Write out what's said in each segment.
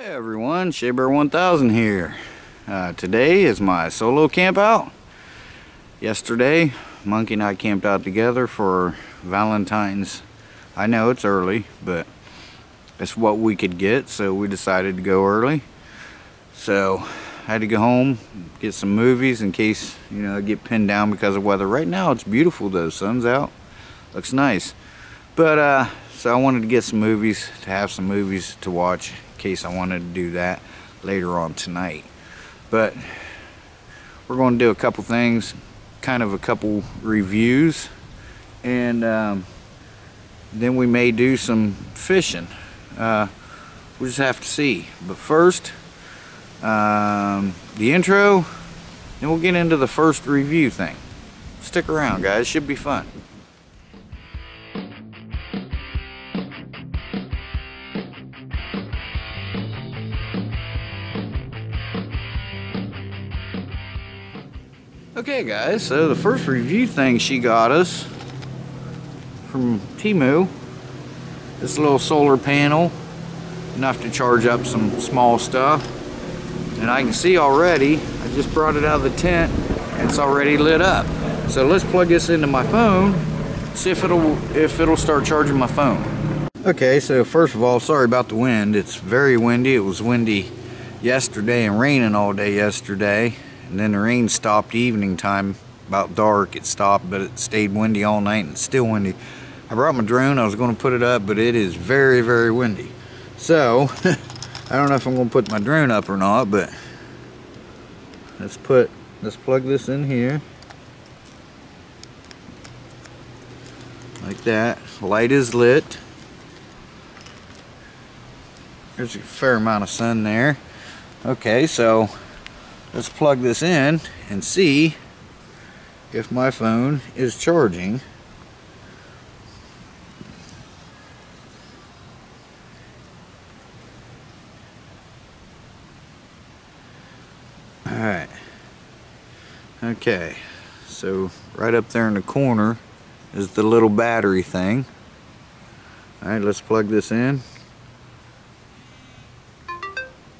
Hey everyone, SheaBear1000 here. Today is my solo camp out. Yesterday, Monkey and I camped out together for Valentine's. I know it's early, but it's what we could get, so we decided to go early. So I had to go home, get some movies in case, you know, I get pinned down because of weather. Right now it's beautiful though, sun's out, looks nice. But so I wanted to get some movies, to have some movies to watch. Case I wanted to do that later on tonight, but we're going to do a couple things, kind of a couple reviews, and then we may do some fishing. We'll just have to see. But first, the intro, then we'll get into the first review thing. Stick around, guys, should be fun. Okay guys, so the first review thing she got us from Temu, this little solar panel, enough to charge up some small stuff. And I can see already, I just brought it out of the tent and it's already lit up. So let's plug this into my phone, see if it'll start charging my phone. Okay, so first of all, sorry about the wind. It's very windy. It was windy yesterday and raining all day yesterday. And then the rain stopped evening time, about dark it stopped, but it stayed windy all night and it's still windy. I brought my drone, I was going to put it up, but it is very, very windy. So, I don't know if I'm going to put my drone up or not, but let's plug this in here. Like that, light is lit. There's a fair amount of sun there. Okay, so let's plug this in and see if my phone is charging. All right. Okay, so right up there in the corner is the little battery thing. All right, let's plug this in.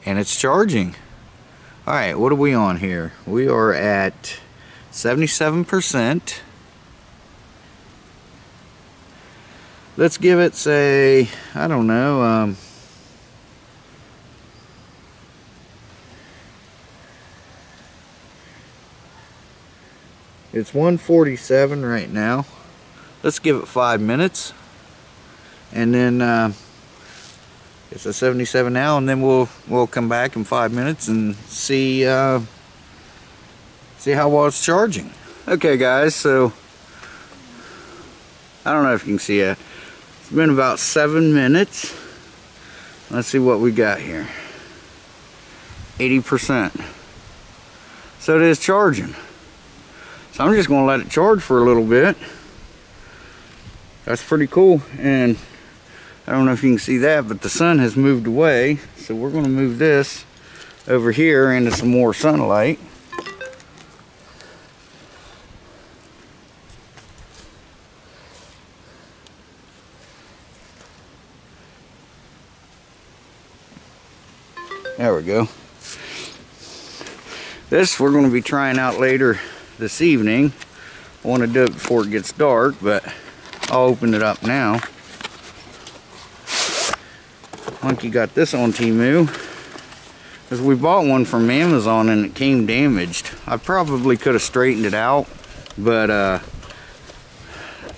And it's charging. Alright, what are we on here? We are at 77%. Let's give it, say, I don't know, 147 right now. Let's give it 5 minutes. And then it's a 77 now, and then we'll come back in 5 minutes and see see how well it's charging. Okay guys, so I don't know if you can see it. It's been about 7 minutes. Let's see what we got here. 80%. So it is charging. So I'm just gonna let it charge for a little bit. That's pretty cool. And I don't know if you can see that, but the sun has moved away, so we're going to move this over here into some more sunlight. There we go. This we're going to be trying out later this evening. I want to do it before it gets dark, but I'll open it up now. Monkey got this on Temu because we bought one from Amazon and it came damaged. I probably could have straightened it out, but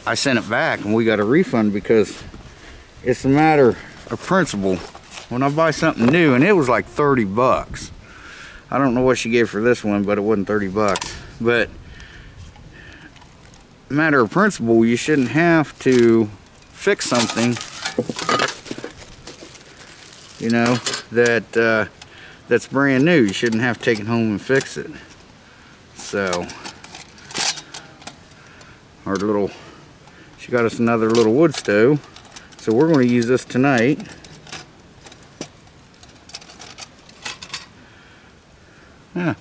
I sent it back and we got a refund because it's a matter of principle. When I buy something new, and it was like 30 bucks. I don't know what she gave for this one, but it wasn't 30 bucks. But matter of principle, you shouldn't have to fix something, you know, that that's brand new. You shouldn't have to take it home and fix it. So our little, she got us another little wood stove, so we're going to use this tonight. Yeah,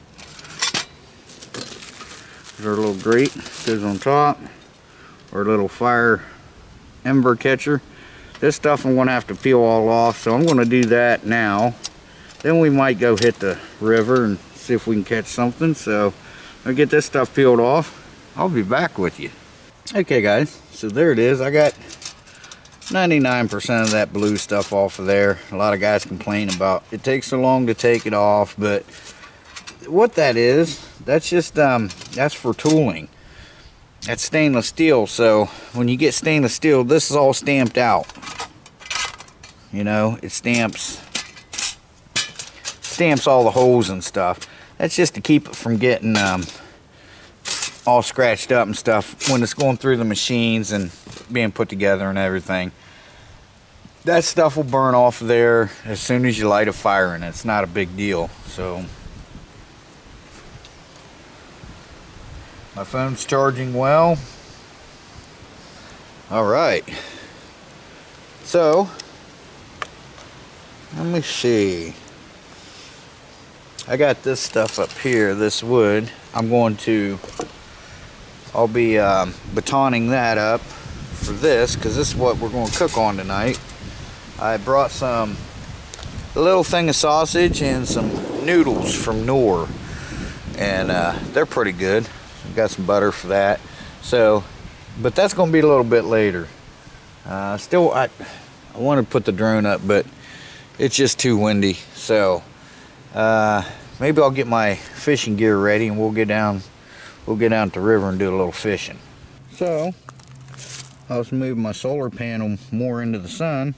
there's our little grate, goes on top, our little fire ember catcher. This stuff I'm going to have to peel all off, so I'm going to do that now Then we might go hit the river and see if we can catch something. So I'll get this stuff peeled off. I'll be back with you. Okay guys, so there it is. I got 99% of that blue stuff off of there. A lot of guys complain about it takes so long to take it off, but what that is, that's just that's for tooling. That's stainless steel, so when you get stainless steel, this is all stamped out. You know, it stamps all the holes and stuff. That's just to keep it from getting all scratched up and stuff when it's going through the machines and being put together and everything. That stuff will burn off there as soon as you light a fire in it. It's not a big deal. So my phone's charging well. All right, so let me see. I got this stuff up here, this wood. I'll be batoning that up for this, because this is what we're going to cook on tonight. I brought a little thing of sausage and some noodles from Knorr, and they're pretty good. Got some butter for that. So, but that's going to be a little bit later. Still, I want to put the drone up, but it's just too windy. So maybe I'll get my fishing gear ready and we'll get down to the river and do a little fishing. So I was moving my solar panel more into the sun.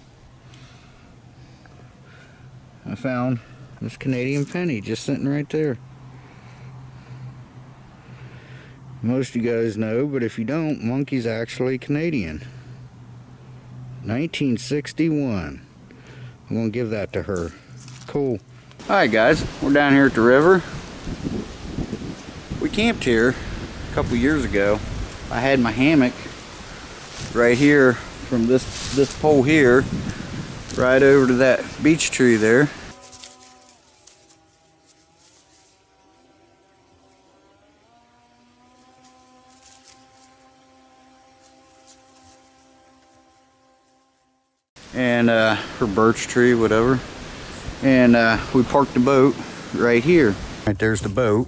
I found this Canadian penny just sitting right there. Most of you guys know, but if you don't, Monkey's actually Canadian. 1961. I'm gonna give that to her. Cool. Alright guys, we're down here at the river. We camped here a couple years ago. I had my hammock right here from this pole here right over to that beech tree there. And or birch tree, whatever. And we parked the boat right here. Right there's the boat.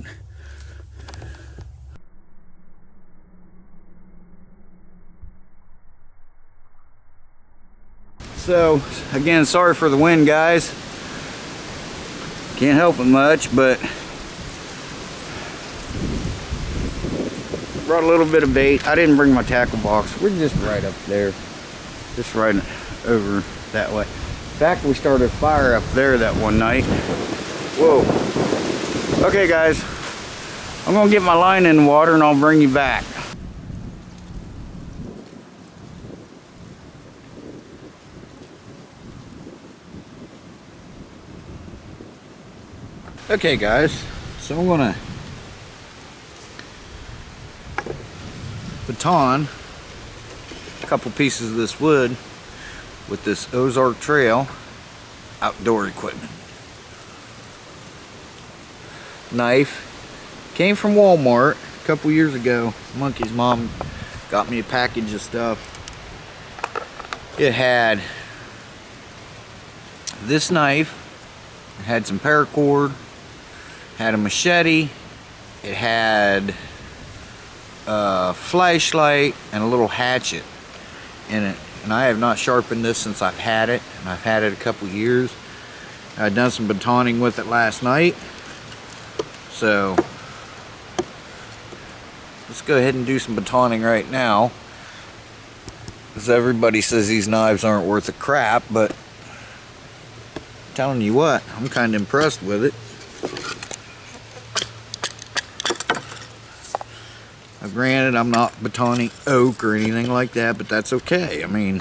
So again, sorry for the wind guys. Can't help it much, but brought a little bit of bait. I didn't bring my tackle box. We're just right up there. Just right over that way. In fact, we started a fire up there that one night. Whoa. Okay guys, I'm gonna get my line in the water and I'll bring you back. Okay guys, so I'm gonna baton a couple pieces of this wood with this Ozark Trail outdoor equipment. Knife came from Walmart a couple years ago. Monkey's mom got me a package of stuff. It had this knife, it had some paracord, had a machete, it had a flashlight and a little hatchet in it. And I have not sharpened this since I've had it, and I've had it a couple years. I've done some batoning with it last night. So let's go ahead and do some batoning right now. Because everybody says these knives aren't worth a crap, but I'm telling you what, I'm kind of impressed with it. Granted, I'm not batoning oak or anything like that, but that's okay. I mean,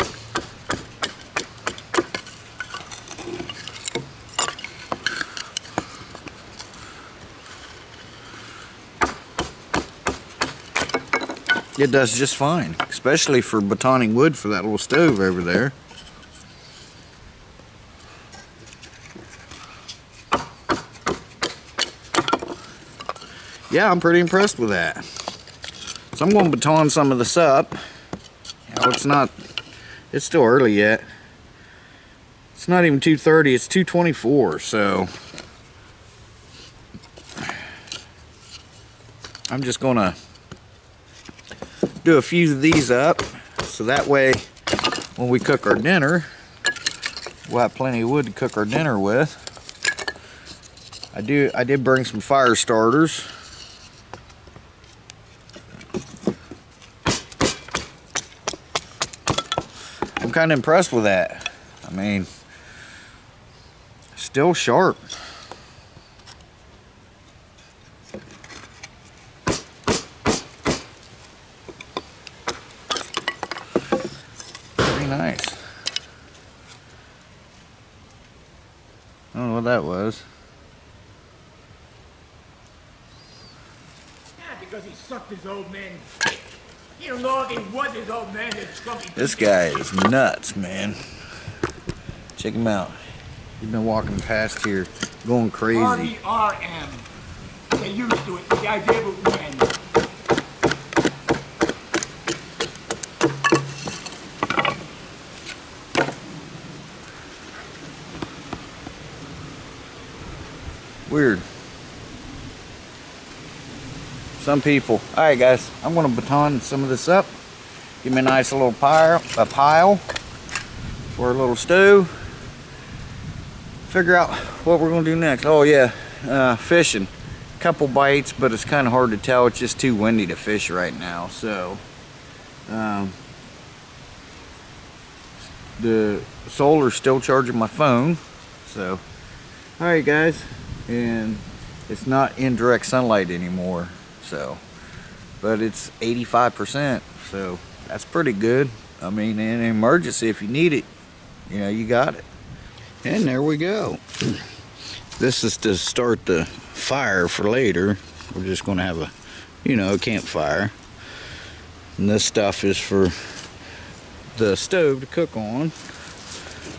it does just fine, especially for batoning wood for that little stove over there. Yeah, I'm pretty impressed with that. So I'm going to baton some of this up. You know, it's still early yet. It's not even 230, it's 224, so I'm just gonna do a few of these up so that way when we cook our dinner we'll have plenty of wood to cook our dinner with. I did bring some fire starters. I'm kind of impressed with that. I mean, still sharp. Pretty nice. I don't know what that was. Yeah, because he sucked his old man's dick. You know, he was his old man. This guy is nuts, man. Check him out. He's been walking past here, going crazy. R-E-R-M. They're used to it. The idea of when. Weird. Some people. All right, guys. I'm gonna baton some of this up. Give me a nice little pile for a little stew. Figure out what we're gonna do next. Oh yeah, fishing. Couple bites, but it's kind of hard to tell. It's just too windy to fish right now. So the solar's still charging my phone. So all right, guys, and it's not in direct sunlight anymore. So, but it's 85%, so that's pretty good. I mean, in an emergency, if you need it, you know, you got it. And there we go. This is to start the fire for later. We're just gonna have a, you know, a campfire. And this stuff is for the stove to cook on.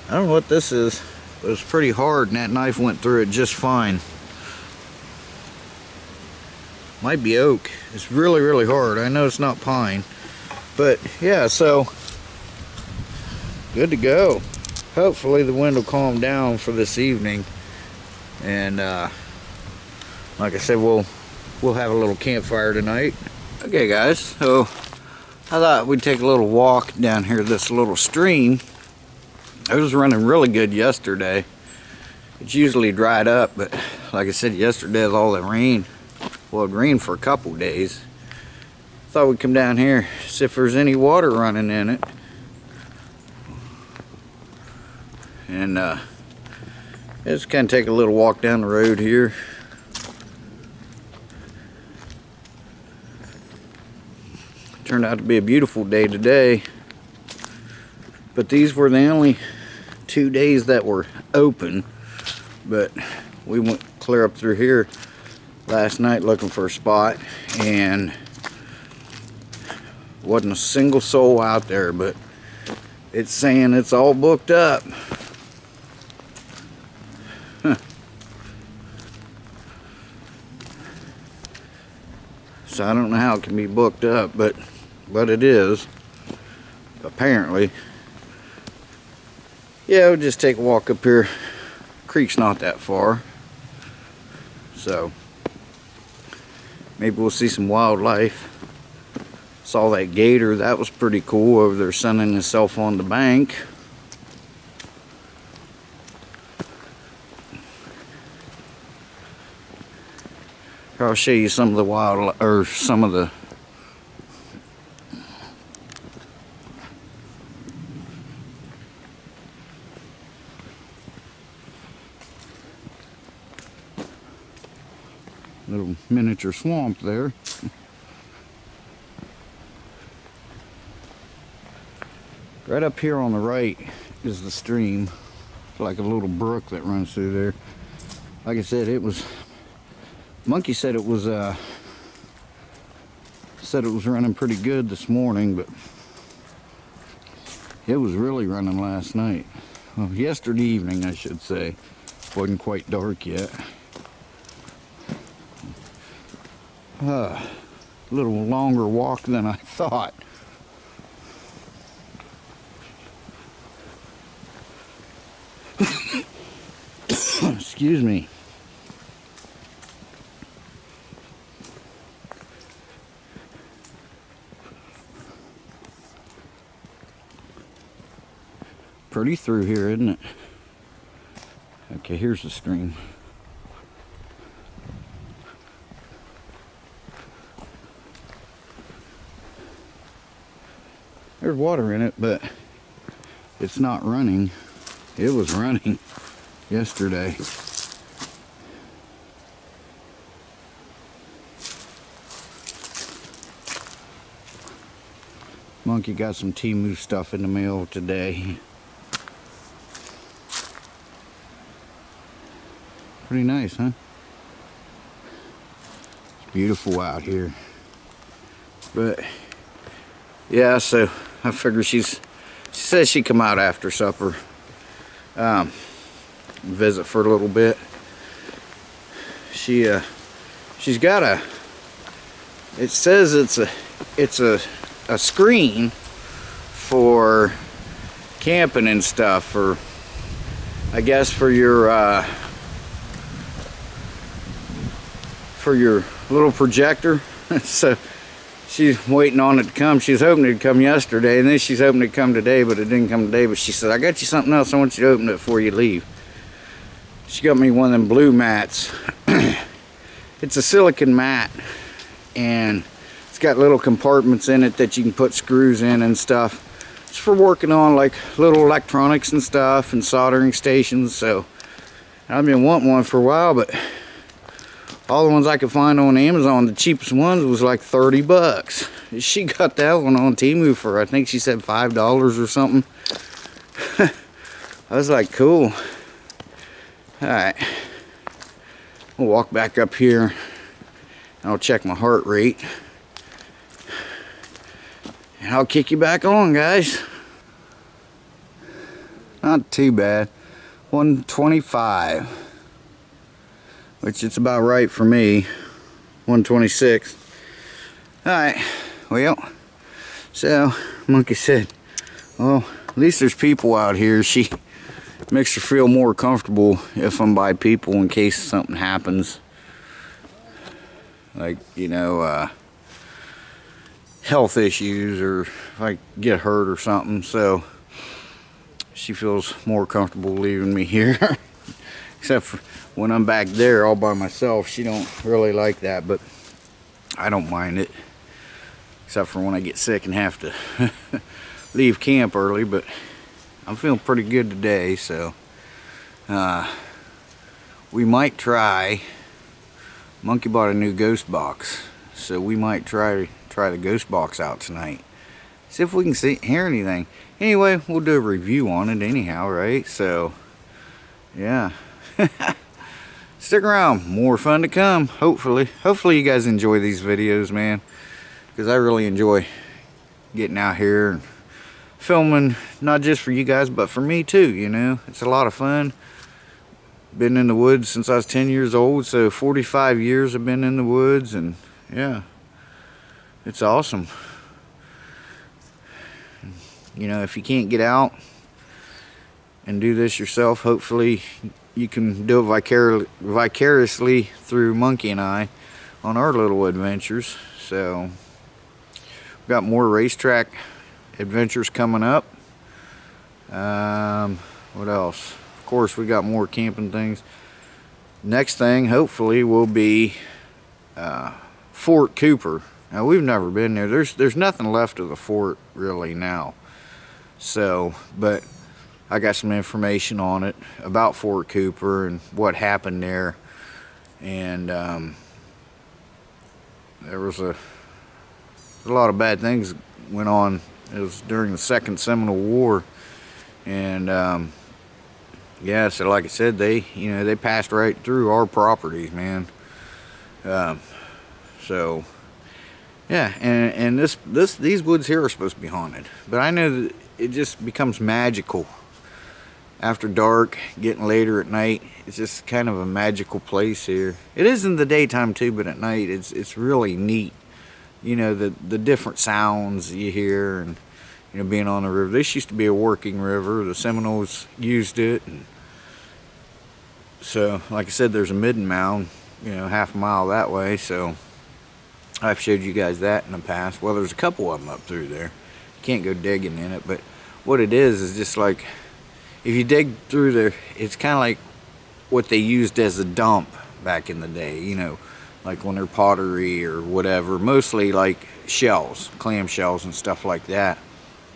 I don't know what this is, but it's pretty hard, and that knife went through it just fine. Might be oak. It's really, really hard. I know it's not pine, but yeah, so good to go. Hopefully the wind will calm down for this evening, and like I said, we'll have a little campfire tonight. Okay, guys, so I thought we'd take a little walk down here this little stream. It was running really good yesterday. It's usually dried up, but like I said, yesterday with all the rain, well, it rained for a couple days. Thought we'd come down here, see if there's any water running in it. And just kind of take a little walk down the road here. Turned out to be a beautiful day today. But these were the only 2 days that were open. But we went clear up through here last night looking for a spot, and wasn't a single soul out there, but it's saying it's all booked up. Huh. So I don't know how it can be booked up, but it is, apparently. Yeah, we'll just take a walk up here. Creek's not that far, so maybe we'll see some wildlife. Saw that gator. That was pretty cool over there sunning itself on the bank. I'll show you some of the wildlife, or some of the little miniature swamp there. Right up here on the right is the stream. It's like a little brook that runs through there. Like I said, it was, Monkey said it was running pretty good this morning, but it was really running last night. Well, yesterday evening, I should say. Wasn't quite dark yet. A little longer walk than I thought. Excuse me. Pretty through here, isn't it? Okay, here's the stream. There's water in it, but it's not running. It was running yesterday. Monkey got some Temu stuff in the mail today. Pretty nice, huh? It's beautiful out here. But yeah, so I figure she says she'd come out after supper, visit for a little bit. She's got a, it says it's a screen for camping and stuff, or I guess for your little projector. So she's waiting on it to come. She was hoping it'd come yesterday, and then she's hoping it'd come today, but it didn't come today. But she said, I got you something else. I want you to open it before you leave. She got me one of them blue mats. It's a silicon mat, and it's got little compartments in it that you can put screws in and stuff. It's for working on like little electronics and stuff and soldering stations. So I've been wanting one for a while, but all the ones I could find on Amazon, the cheapest ones was like 30 bucks. She got that one on Temu for, I think she said $5 or something. I was like, cool. Alright. We'll walk back up here and I'll check my heart rate. And I'll kick you back on, guys. Not too bad. 125. Which it's about right for me, 126. All right, well, so Monkey said, well, at least there's people out here. She makes her feel more comfortable if I'm by people in case something happens. Like, you know, health issues, or if I get hurt or something. So she feels more comfortable leaving me here. Except for when I'm back there all by myself, she don't really like that, but I don't mind it. Except for when I get sick and have to leave camp early, but I'm feeling pretty good today, so we might try. Monkey bought a new ghost box, so we might try the ghost box out tonight. See if we can hear anything. Anyway, we'll do a review on it anyhow, right? So, yeah. Stick around, more fun to come. Hopefully you guys enjoy these videos, man, because I really enjoy getting out here and filming, not just for you guys but for me too, you know. It's a lot of fun. Been in the woods since I was 10 years old, so 45 years I've been in the woods, and yeah, it's awesome. You know, if you can't get out and do this yourself, hopefully you can do it vicariously through Monkey and I on our little adventures. So we've got more racetrack adventures coming up. What else? Of course, we got more camping things. Next thing, hopefully, will be Fort Cooper. Now, we've never been there. There's nothing left of the fort really now. So, but I got some information on it about Fort Cooper and what happened there, and there was a lot of bad things went on. It was during the Second Seminole War, and yeah, so like I said, they passed right through our properties, man. So yeah, and these woods here are supposed to be haunted, but I know that it just becomes magical. After dark, getting later at night, it's just kind of a magical place here. It is in the daytime too, but at night it's really neat. You know, the different sounds you hear, and you know, being on the river. This used to be a working river. The Seminoles used it, and So like I said, there's a midden mound, you know, half a mile that way. So I've showed you guys that in the past. Well, there's a couple of them up through there. You can't go digging in it, but what it is just like, if you dig through there, it's kind of like what they used as a dump back in the day, you know, like when they're pottery or whatever, mostly like shells, clam shells and stuff like that,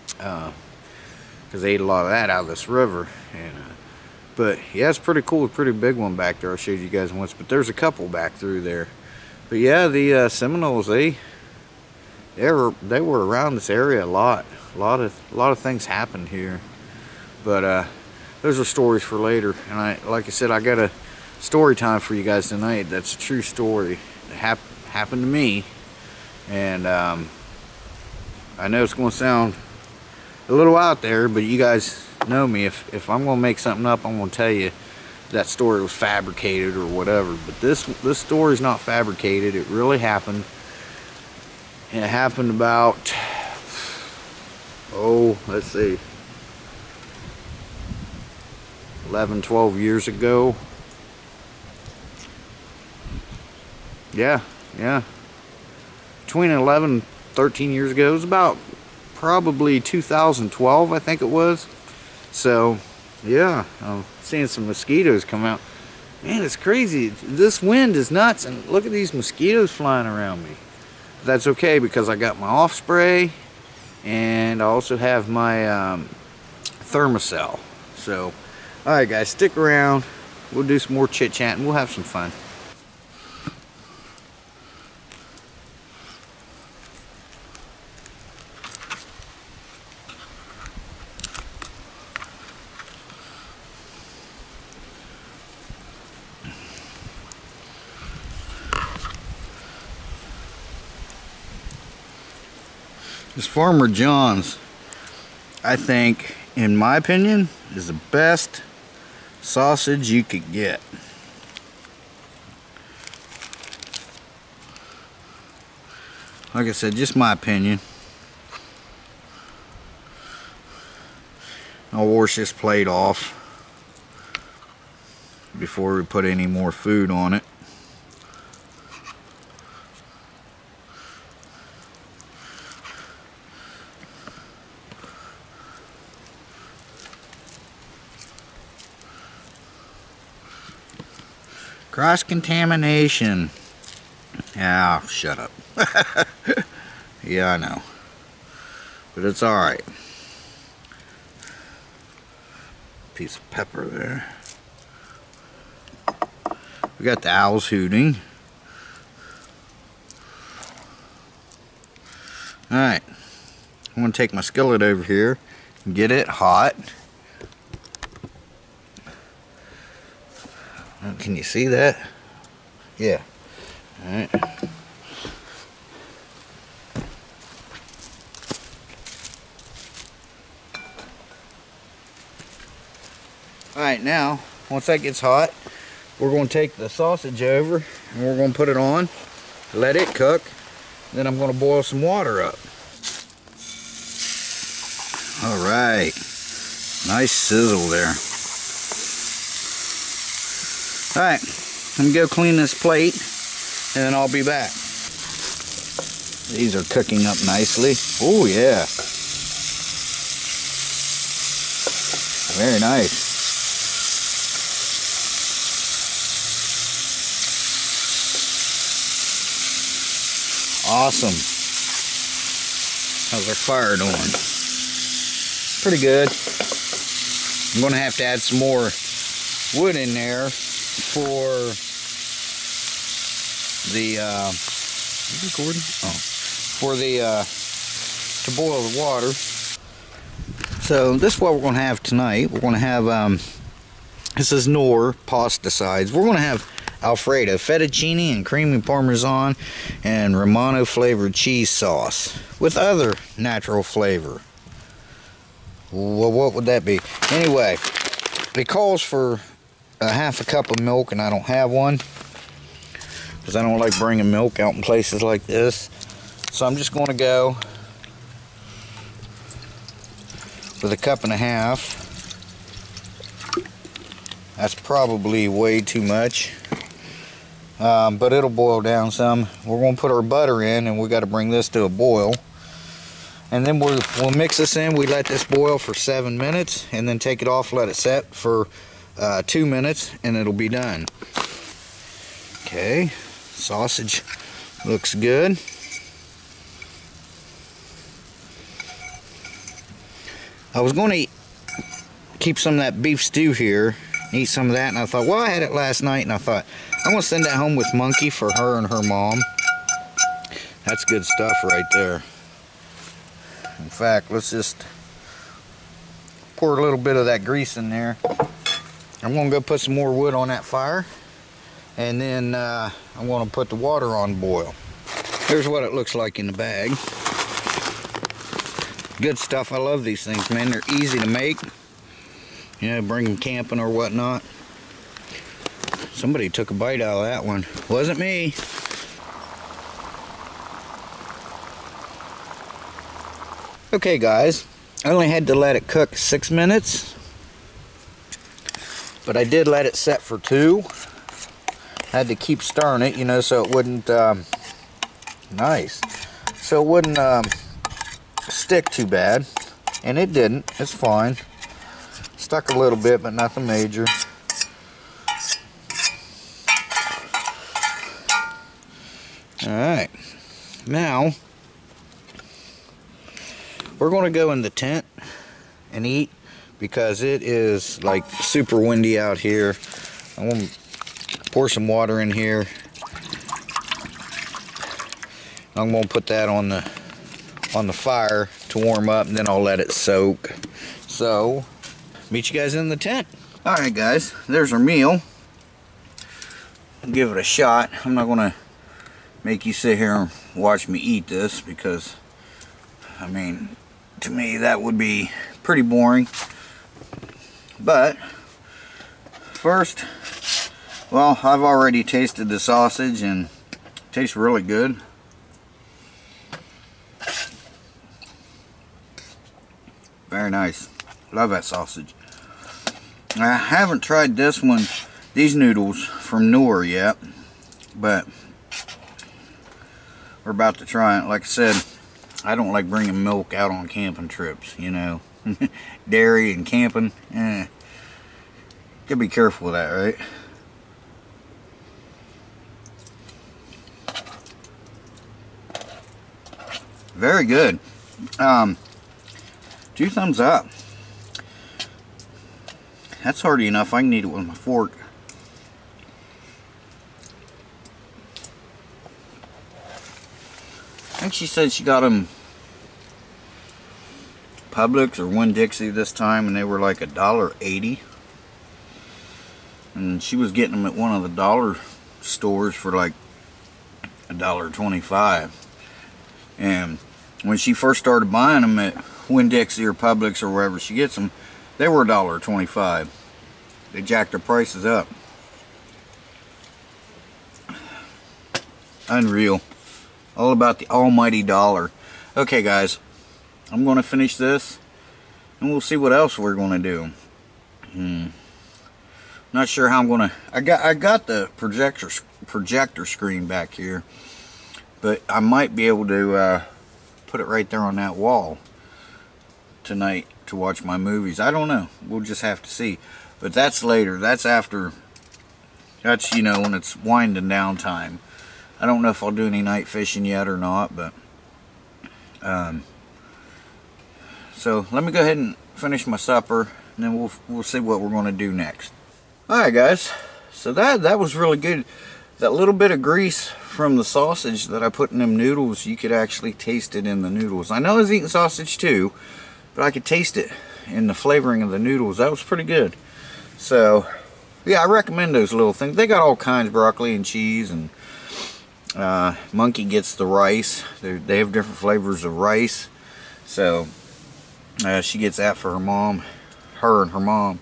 because they ate a lot of that out of this river. And but yeah, it's pretty cool, pretty big one back there. I showed you guys once, but there's a couple back through there. But yeah, the Seminoles, they were around this area a lot of things happened here. But those are stories for later. And like I said, I got a story time for you guys tonight. That's a true story that happened to me. And I know it's going to sound a little out there, but you guys know me. If I'm going to make something up, I'm going to tell you that story was fabricated or whatever. But this story is not fabricated. It really happened. And it happened about, oh, let's see, 11-12 years ago. Yeah, between 11-13 years ago. It was about probably 2012, I think it was. So yeah, I'm seeing some mosquitoes come out. Man, it's crazy. This wind is nuts, and look at these mosquitoes flying around me. But that's okay, because I got my off spray, and I also have my thermocell. So all right, guys, stick around. We'll do some more chit-chat and we'll have some fun. This Farmer John's, I think, in my opinion, is the best sausage you could get. Like I said, just my opinion. I'll wash this plate off before we put any more food on it. Cross-contamination. Ah, oh, shut up. Yeah, I know. But it's alright. Piece of pepper there. We got the owls hooting. Alright. I'm going to take my skillet over here and get it hot. Can you see that? Yeah. All right. All right, now, once that gets hot, we're going to take the sausage over and we're going to put it on, let it cook, then I'm going to boil some water up. All right. Nice sizzle there. Alright, I'm going to go clean this plate and then I'll be back. These are cooking up nicely. Oh yeah. Very nice. Awesome. How's our fire doing? Pretty good. I'm going to have to add some more wood in there for the to boil the water. So this is what we're going to have tonight. We're going to have this is Knorr pasta sides. We're going to have Alfredo, fettuccine and creamy parmesan and Romano flavored cheese sauce with other natural flavor. Well, what would that be? Anyway, it calls for a half a cup of milk, and I don't have one because I don't like bringing milk out in places like this. So I'm just going to go with a cup and a half. That's probably way too much, but it'll boil down some. We're gonna put our butter in, and we gotta bring this to a boil. And then we'll mix this in. We let this boil for 7 minutes, and then take it off, let it set for 2 minutes, and it'll be done. Okay, sausage looks good. I was gonna keep some of that beef stew here, eat some of that, and I thought, well, I had it last night, and I thought, I'm gonna send that home with Monkey for her and her mom. That's good stuff right there. In fact, let's just pour a little bit of that grease in there. I'm gonna go put some more wood on that fire, and then I'm gonna put the water on boil. Here's what it looks like in the bag. Good stuff. I love these things, man. They're easy to make. You know, bring them camping or whatnot. Somebody took a bite out of that one. Wasn't me. Okay, guys, I only had to let it cook 6 minutes, but I did let it set for 2. I had to keep stirring it, you know, so it wouldn't stick too bad, and it didn't. It's fine. Stuck a little bit, but nothing major. All right, now we're gonna go in the tent and eat, because it is like super windy out here. I'm gonna pour some water in here. I'm gonna put that on the fire to warm up, and then I'll let it soak. So meet you guys in the tent. All right, guys, there's our meal. I'll give it a shot. I'm not gonna make you sit here and watch me eat this, because I mean, to me, that would be pretty boring. But first, well, I've already tasted the sausage, and it tastes really good. Very nice. Love that sausage. I haven't tried this one, these noodles from Knorr yet, but we're about to try it. Like I said, I don't like bringing milk out on camping trips, you know. Dairy and camping, gotta be careful with that, right? Very good. 2 thumbs up. That's hearty enough. I can eat it with my fork. I think she said she got them Publix or Winn-Dixie this time, and they were like $1.80. And she was getting them at one of the dollar stores for like $1.25. And when she first started buying them at Winn-Dixie or Publix or wherever she gets them, they were $1.25. They jacked their prices up. Unreal. All about the almighty dollar. Okay, guys, I'm gonna finish this, and we'll see what else we're gonna do. Not sure how I'm gonna. I got the projector screen back here, but I might be able to put it right there on that wall tonight to watch my movies. I don't know. We'll just have to see. But that's later. That's after. That's, you know, when it's winding down time. I don't know if I'll do any night fishing yet or not, but so let me go ahead and finish my supper, and then we'll see what we're going to do next. All right, guys, so that was really good. That little bit of grease from the sausage that I put in them noodles, you could actually taste it in the noodles. I know I was eating sausage too, but I could taste it in the flavoring of the noodles. That was pretty good. So yeah, I recommend those little things. They got all kinds of broccoli and cheese, and Monkey gets the rice. They have different flavors of rice, so she gets that for her mom. Her and her mom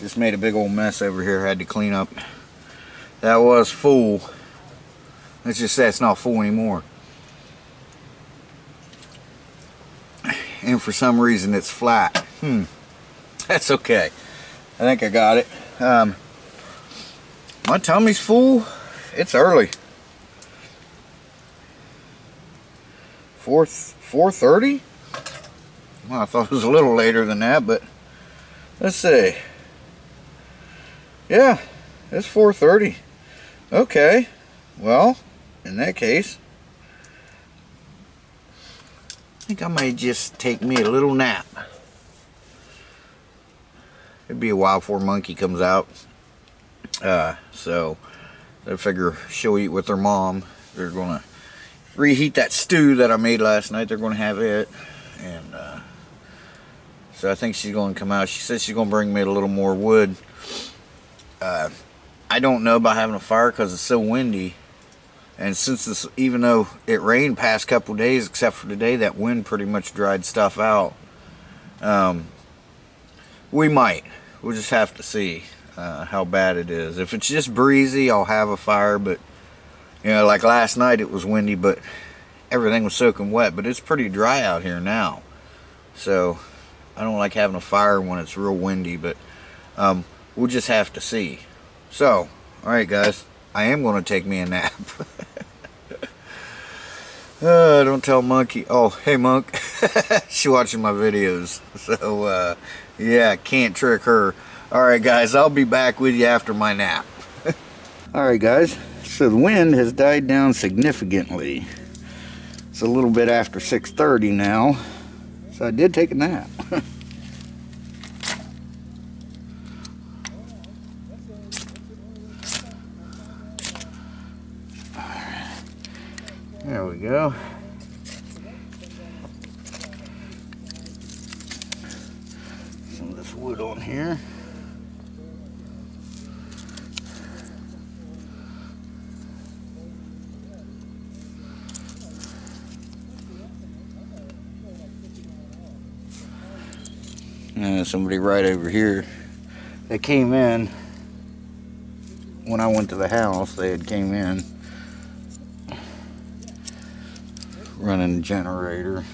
just made a big old mess over here. Had to clean up. That was full. Let's just say it's not full anymore. And for some reason, it's flat. That's okay. I think I got it. My tummy's full. It's early. 4:30? Well, I thought it was a little later than that, but let's see. Yeah, it's 4:30. Okay. Well, in that case, I think I may just take me a little nap. It'd be a while before Monkey comes out. So I figure she'll eat with her mom. They're gonna reheat that stew that I made last night. They're gonna have it, and so I think she's gonna come out. She says she's gonna bring me a little more wood. I don't know about having a fire because it's so windy, and since this, even though it rained past couple days except for today, that wind pretty much dried stuff out. We'll just have to see how bad it is. If it's just breezy, I'll have a fire, but you know, like last night it was windy but everything was soaking wet, but it's pretty dry out here now, so I don't like having a fire when it's real windy, but we'll just have to see. So alright guys, I am going to take me a nap. Don't tell Monkey. Oh, hey Monk. She watching my videos, so yeah, can't trick her. Alright guys, I'll be back with you after my nap. Alright guys, so the wind has died down significantly. It's a little bit after 6:30 now, so I did take a nap. There we go. Some of this wood on here. Somebody right over here. They came in when I went to the house. They had came in running the generator.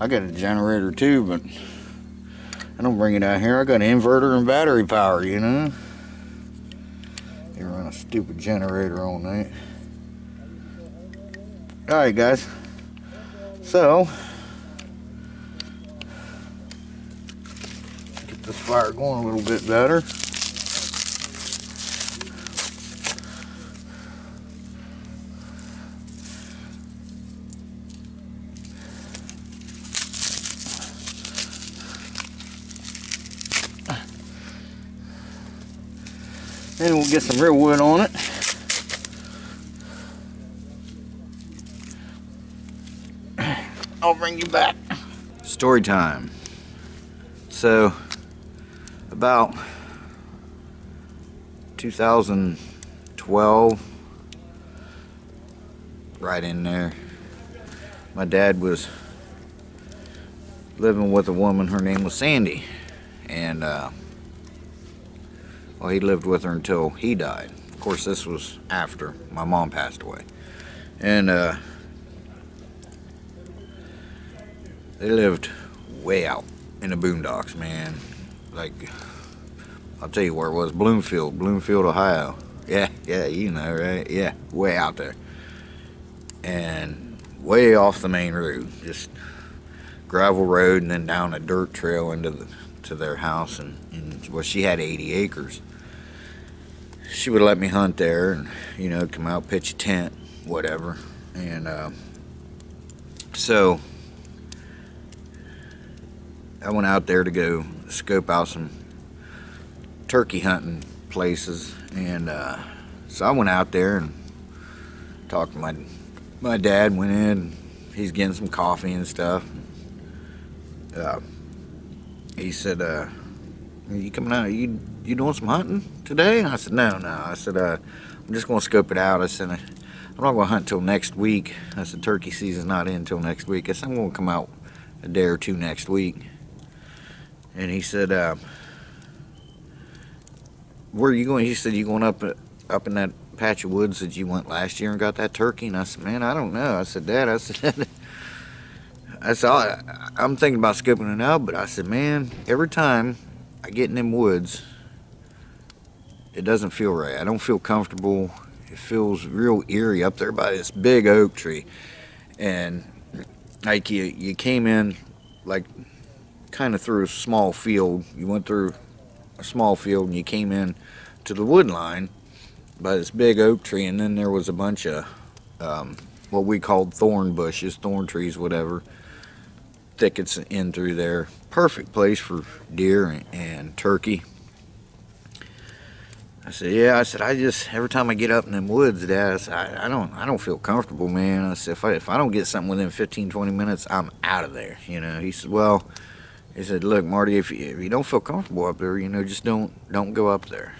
I got a generator too, but I don't bring it out here. I got an inverter and battery power, you know. They run a stupid generator all night. Alright guys, so get this fire going a little bit better. And we'll get some real wood on it. I'll bring you back. Story time. So, about 2012, right in there, my dad was living with a woman. Her name was Sandy, and well, he lived with her until he died. Of course, this was after my mom passed away. And they lived way out in the boondocks, man. Like, I'll tell you where it was. Bloomfield, Ohio. Yeah, you know, right? Yeah, way out there. And way off the main road. Just gravel road and then down a dirt trail into to their house. And well, she had 80 acres. She would let me hunt there and, you know, come out, pitch a tent, whatever. And so I went out there to go scope out some turkey hunting places. And so I went out there and talked to my dad. Went in, he's getting some coffee and stuff. He said, are you coming out? You doing some hunting today? And I said, no. I said, I'm just going to scope it out. I said, I'm not going to hunt till next week. I said, turkey season's not in till next week. I said, I'm going to come out a day or two next week. And he said, where are you going? He said, you going up in that patch of woods that you went last year and got that turkey? And I said, man, I don't know. I said, Dad, That's all. I'm thinking about scoping it out, but I said, man, every time I get in them woods, it doesn't feel right. I don't feel comfortable. It feels real eerie up there by this big oak tree. And like you came in like kind of through a small field. You went through a small field and you came in to the wood line by this big oak tree, and then there was a bunch of what we called thorn bushes, thorn trees, whatever, thickets in through there. Perfect place for deer and turkey. I said, yeah, I said, I just, every time I get up in them woods, Dad, I said, I don't feel comfortable, man. I said, if I don't get something within 15, 20 minutes, I'm out of there, you know. He said, well, he said, look, Marty, if you don't feel comfortable up there, you know, just don't go up there.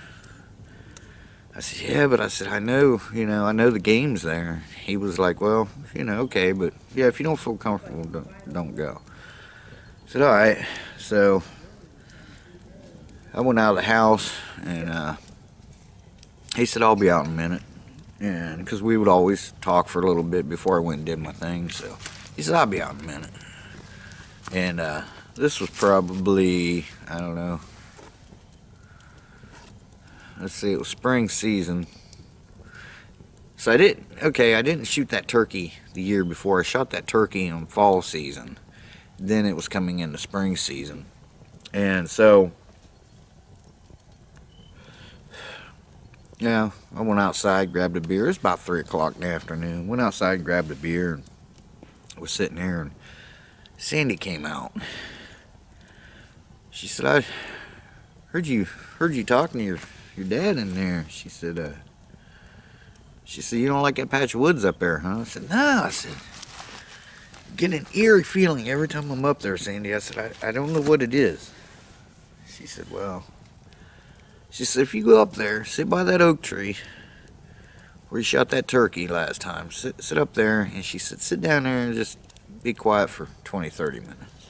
I said, yeah, but I said, I know, you know, I know the game's there. He was like, well, you know, okay, but yeah, if you don't feel comfortable, don't go. I said, all right. So I went out of the house, and he said, I'll be out in a minute. And because we would always talk for a little bit before I went and did my thing. So he said, I'll be out in a minute. And this was probably, I don't know. Let's see, it was spring season. So I didn't shoot that turkey the year before. I shot that turkey in fall season. Then it was coming into spring season. And so yeah, I went outside, grabbed a beer. It's about 3 o'clock in the afternoon. Went outside, grabbed a beer, and was sitting there, and Sandy came out. She said, I heard you talking to your dad in there. She said, you don't like that patch of woods up there, huh? I said, no, I said, I get an eerie feeling every time I'm up there, Sandy. I said, I don't know what it is. She said, well, she said, if you go up there, sit by that oak tree where you shot that turkey last time. Sit up there. And she said, sit down there and just be quiet for 20, 30 minutes.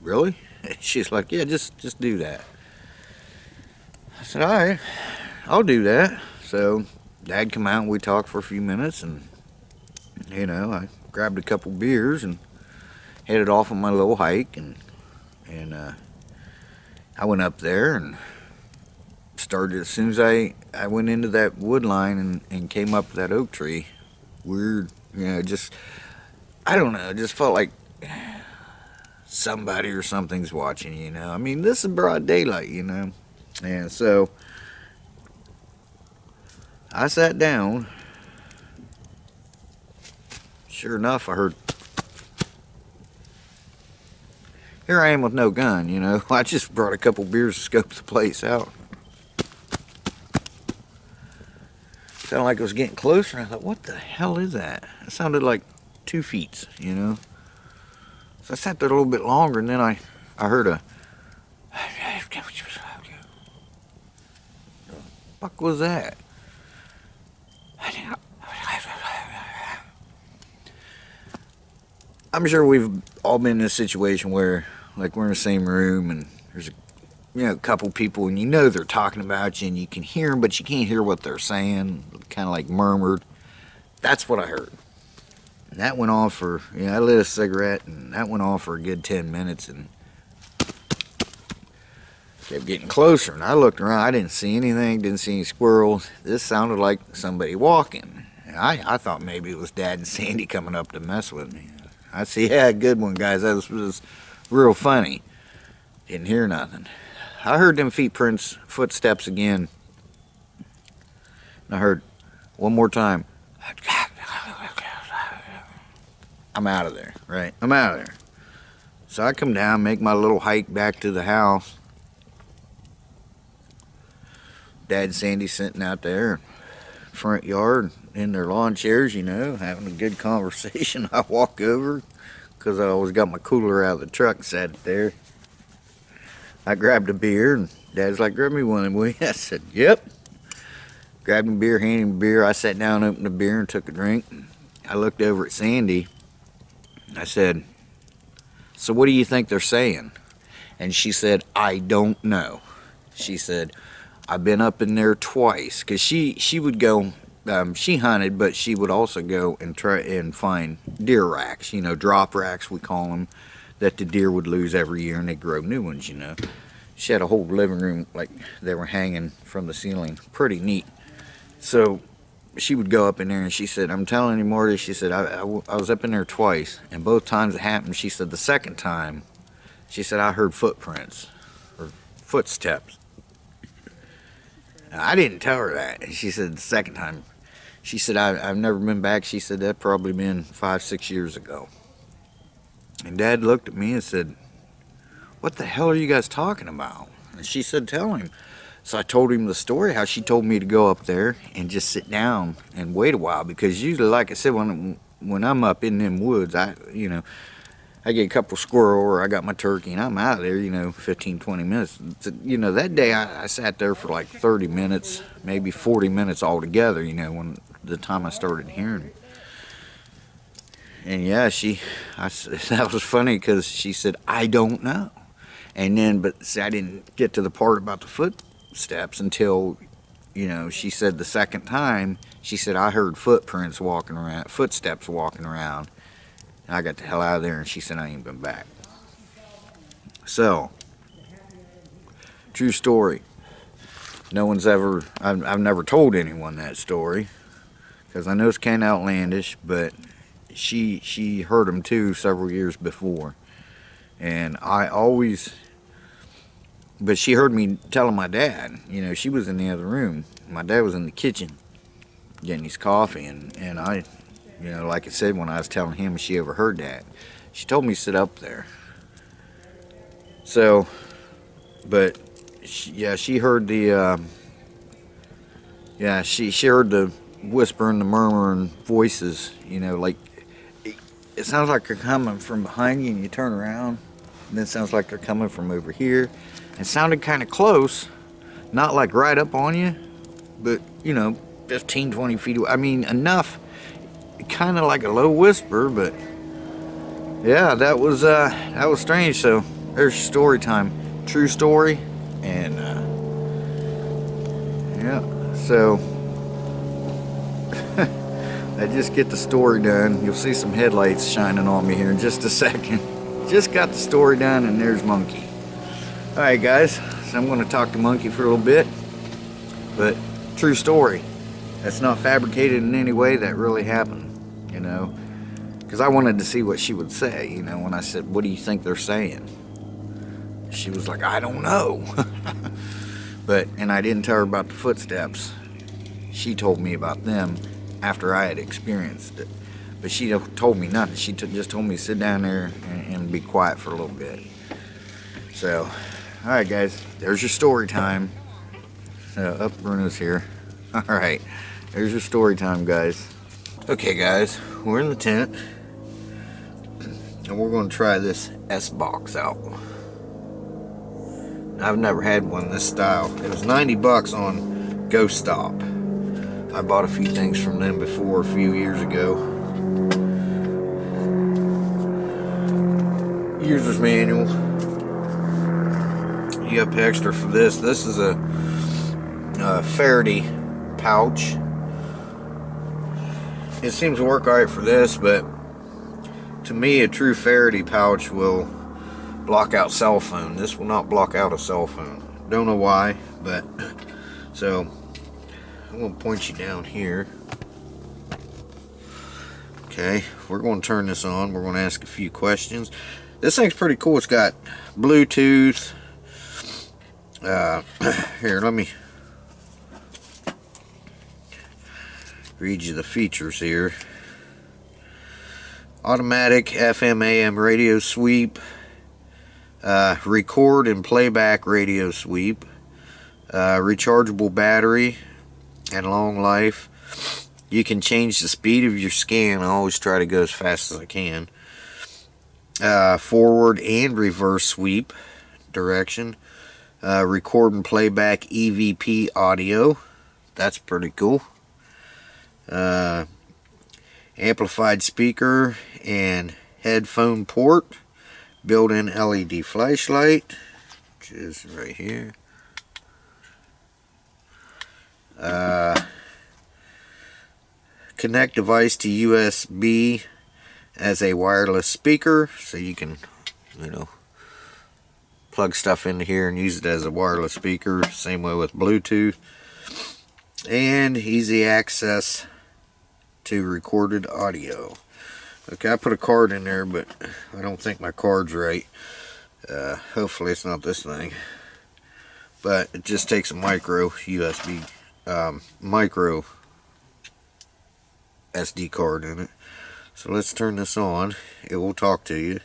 Really? She's like, yeah, just do that. I said, all right, I'll do that. So Dad come out and we talked for a few minutes. And, you know, I grabbed a couple beers and headed off on my little hike. And I went up there and started, as soon as I went into that wood line and came up that oak tree, weird, you know, just, I don't know, just felt like somebody or something's watching, you know. I mean, this is broad daylight, you know. And so I sat down. Sure enough, I heard, here I am with no gun, you know. I just brought a couple beers to scope the place out. Sounded like it was getting closer. And I thought, what the hell is that? It sounded like 2 feet, you know. So I sat there a little bit longer, and then I heard a, what the fuck was that? I'm sure we've all been in this situation where, like, we're in the same room and there's a, you know, a couple people, and you know they're talking about you and you can hear them, but you can't hear what they're saying, kind of like murmured. That's what I heard. And that went on for, you know, I lit a cigarette, and that went on for a good 10 minutes and kept getting closer. And I looked around. I didn't see anything, didn't see any squirrels. This sounded like somebody walking. And I thought maybe it was Dad and Sandy coming up to mess with me. I said, yeah, good one, guys. That was real funny. Didn't hear nothing. I heard them footsteps again. And I heard one more time. I'm out of there, right? I'm out of there. So I come down, make my little hike back to the house. Dad and Sandy sitting out there, front yard, in their lawn chairs, you know, having a good conversation. I walk over, because I always got my cooler out of the truck, sat it there. I grabbed a beer, and Dad's like, grab me one, and we, I said, yep. Grabbed a beer, handed him a beer. I sat down, opened a beer, and took a drink. I looked over at Sandy, and I said, so what do you think they're saying? And she said, I don't know. She said, I've been up in there twice, because she would go she hunted, but she would also go and try and find deer racks, you know, drop racks we call them, that the deer would lose every year and they grow new ones, you know. She had a whole living room, like they were hanging from the ceiling, pretty neat. So she would go up in there, and she said, I'm telling you, Marty, she said, I was up in there twice, and both times it happened. She said the second time, she said, I heard footprints or footsteps. I didn't tell her that. And she said the second time, she said, I've never been back. She said, that probably been 5-6 years ago. And Dad looked at me and said, what the hell are you guys talking about? And she said, tell him. So I told him the story, how she told me to go up there and just sit down and wait a while, because usually, like I said, when I'm up in them woods, I get a couple squirrel or I got my turkey and I'm out of there, you know, 15-20 minutes. You know, that day I sat there for like 30 minutes, maybe 40 minutes altogether, you know, when the time I started hearing. And yeah, that was funny, because she said, I don't know. And then, but see, I didn't get to the part about the footsteps until, you know, she said the second time, she said, I heard footsteps walking around. I got the hell out of there, and she said, I ain't been back. So, true story. No one's ever, I've never told anyone that story, because I know it's kind of outlandish, but she heard them too several years before. And but she heard me telling my dad, you know, she was in the other room. My dad was in the kitchen getting his coffee, and I, you know, like I said, when I was telling him, she overheard that. She told me to sit up there. So, but, she heard the, she heard the whispering, the murmuring voices, you know, like, it sounds like they're coming from behind you, and you turn around, and then it sounds like they're coming from over here. It sounded kind of close, not like right up on you, but, you know, 15-20 feet away. I mean, enough, kind of like a low whisper, but yeah, that was strange. So there's story time, true story, and yeah, so I just get the story done. You'll see some headlights shining on me here in just a second. Just got the story done, and there's Monkey. All right, guys, so I'm going to talk to Monkey for a little bit, but true story. That's not fabricated in any way. That really happened. You know, because I wanted to see what she would say, you know, when I said, what do you think they're saying? She was like, I don't know. And I didn't tell her about the footsteps. She told me about them after I had experienced it. But she told me nothing. She just told me to sit down there and be quiet for a little bit. So, all right, guys, there's your story time. So, Bruno's here. All right, there's your story time, guys. Okay, guys, we're in the tent, and we're going to try this S-Box out. I've never had one this style. It was $90 on GoStop. I bought a few things from them before a few years ago. User's manual. You gotta pay extra for this. This is a Faraday pouch. It seems to work alright for this, but to me, a true Faraday pouch will block out cell phone. This will not block out a cell phone. Don't know why, but so I'm going to point you down here. Okay, we're going to turn this on. We're going to ask a few questions. This thing's pretty cool. It's got Bluetooth. Here, let me read you the features here. Automatic FM AM radio sweep, record and playback radio sweep, rechargeable battery and long life. You can change the speed of your scan. I always try to go as fast as I can. Forward and reverse sweep direction, record and playback EVP audio. That's pretty cool. Amplified speaker and headphone port, built-in LED flashlight, which is right here, Connect device to USB as a wireless speaker, so you can, you know, plug stuff into here and use it as a wireless speaker, same way with Bluetooth. And easy access to recorded audio. Okay, I put a card in there, but I don't think my card's right. Hopefully it's not this thing. But it just takes a micro USB, micro SD card in it. So let's turn this on. It will talk to you.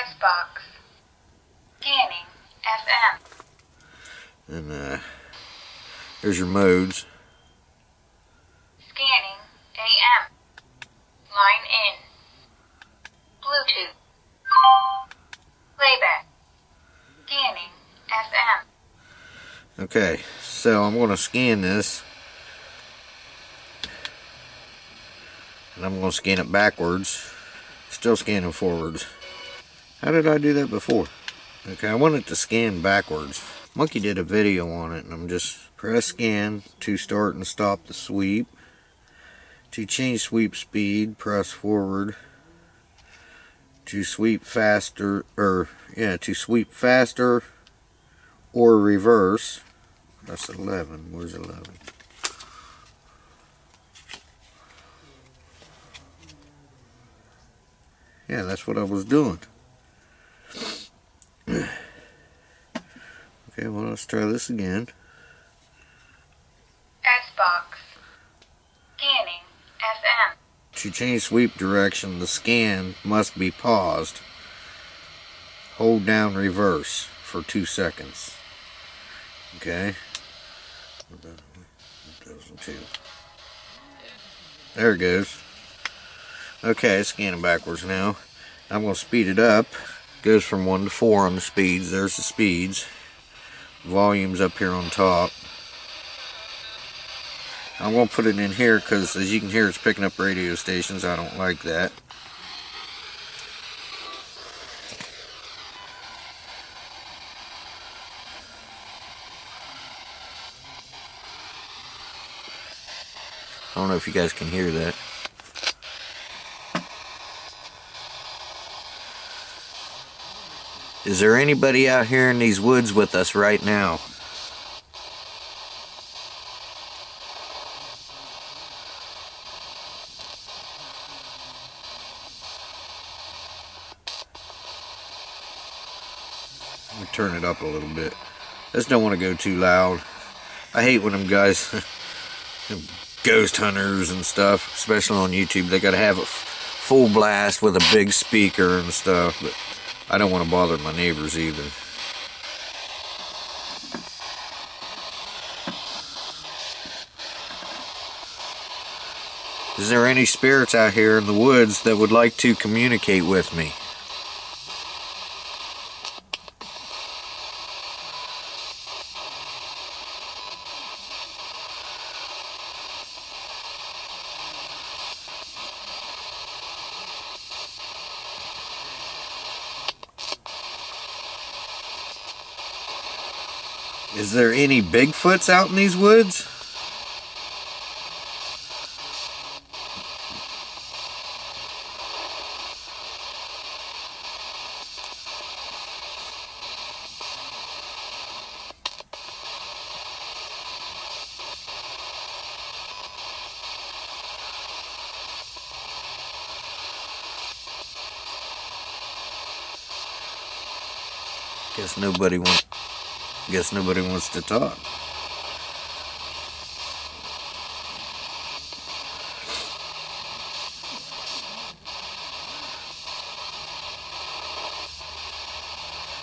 S-Box. Scanning. FM. And there's your modes. Scanning. AM. Line in. Bluetooth. Playback. Scanning. FM. Okay, so I'm going to scan this. And I'm going to scan it backwards. Still scanning forwards. How did I do that before? Okay, I want it to scan backwards. Monkey did a video on it, and I'm just press scan to start and stop the sweep. To change sweep speed, press forward. To sweep faster, or reverse, press 11. Where's 11? Yeah, that's what I was doing. Okay, well, let's try this again. S-Box. Scanning. FM. To change sweep direction, the scan must be paused. Hold down reverse for 2 seconds. Okay. 2002. There it goes. Okay, it's scanning backwards now. I'm going to speed it up. Goes from 1 to 4 on the speeds. There's the speeds. Volume's up here on top. I'm going to put it in here because, as you can hear, it's picking up radio stations. I don't like that. I don't know if you guys can hear that. Is there anybody out here in these woods with us right now? Let me turn it up a little bit. I just don't want to go too loud. I hate when them guys, them ghost hunters and stuff, especially on YouTube, they gotta have a full blast with a big speaker and stuff, but I don't want to bother my neighbors either. Is there any spirits out here in the woods that would like to communicate with me? Is there any Bigfoots out in these woods? Guess nobody wants to talk.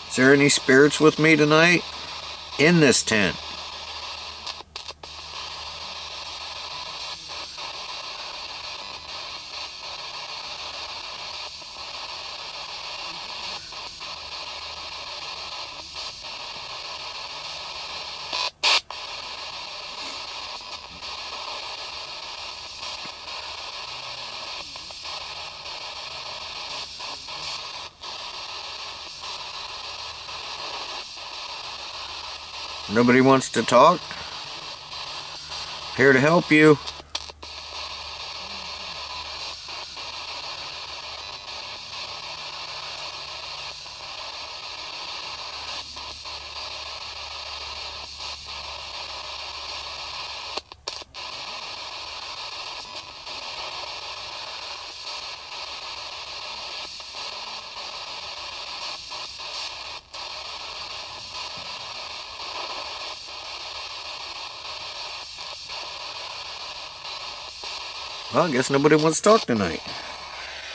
Is there any spirits with me tonight in this tent? Nobody wants to talk? Here to help you. Well, I guess nobody wants to talk tonight.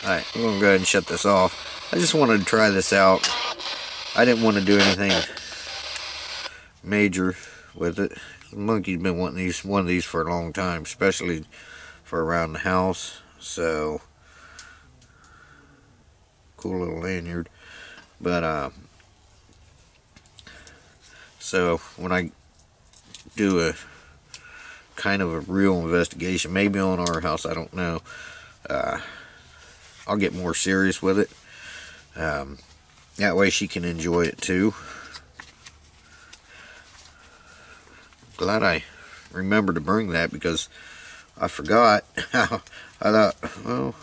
Alright, we're gonna go ahead and shut this off. I just wanted to try this out. I didn't want to do anything major with it. The monkey's been wanting these, one of these for a long time, especially for around the house. So, cool little lanyard. But, so when I do a kind of a real investigation, maybe on our house, I don't know, I'll get more serious with it, that way she can enjoy it too. Glad I remembered to bring that, because I forgot. I thought, well,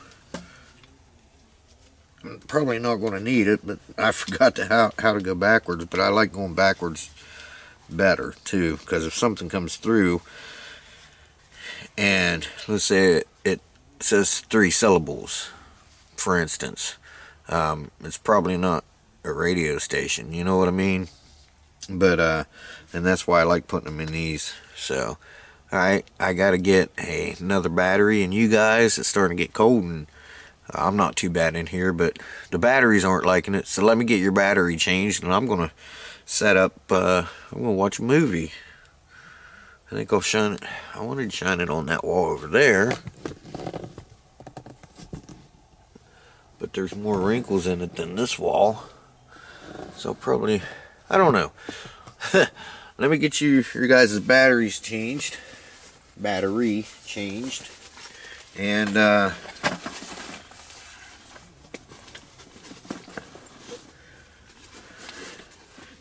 I'm probably not going to need it, but I forgot to how to go backwards. But I like going backwards better too, because if something comes through and let's say it says 3 syllables, for instance, it's probably not a radio station, you know what I mean? But and that's why I like putting them in these. So alright, I gotta get another battery, and you guys, it's starting to get cold, and I'm not too bad in here, but the batteries aren't liking it. So let me get your battery changed, and I'm gonna set up, I'm gonna watch a movie. I think I'll shine it. I wanted to shine it on that wall over there, but there's more wrinkles in it than this wall, so probably, I don't know. Let me get your guys' batteries changed, and